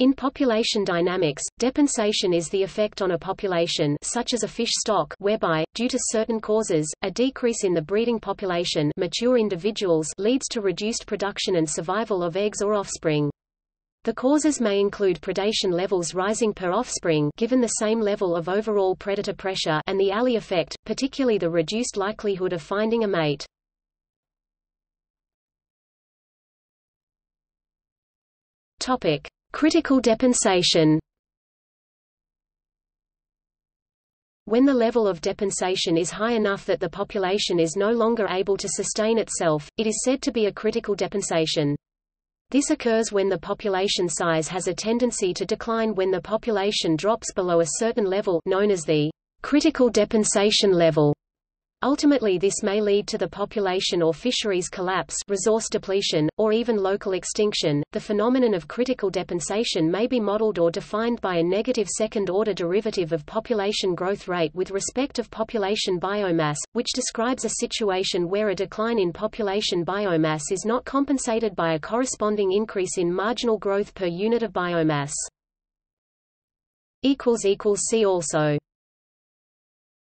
In population dynamics, depensation is the effect on a population such as a fish stock whereby, due to certain causes, a decrease in the breeding population mature individuals leads to reduced production and survival of eggs or offspring. The causes may include predation levels rising per offspring given the same level of overall predator pressure and the Allee effect, particularly the reduced likelihood of finding a mate. Critical depensation. When the level of depensation is high enough that the population is no longer able to sustain itself, it is said to be a critical depensation. This occurs when the population size has a tendency to decline when the population drops below a certain level known as the critical depensation level. Ultimately this may lead to the population or fisheries collapse, resource depletion, or even local extinction. The phenomenon of critical depensation may be modeled or defined by a negative second-order derivative of population growth rate with respect of population biomass, which describes a situation where a decline in population biomass is not compensated by a corresponding increase in marginal growth per unit of biomass. See also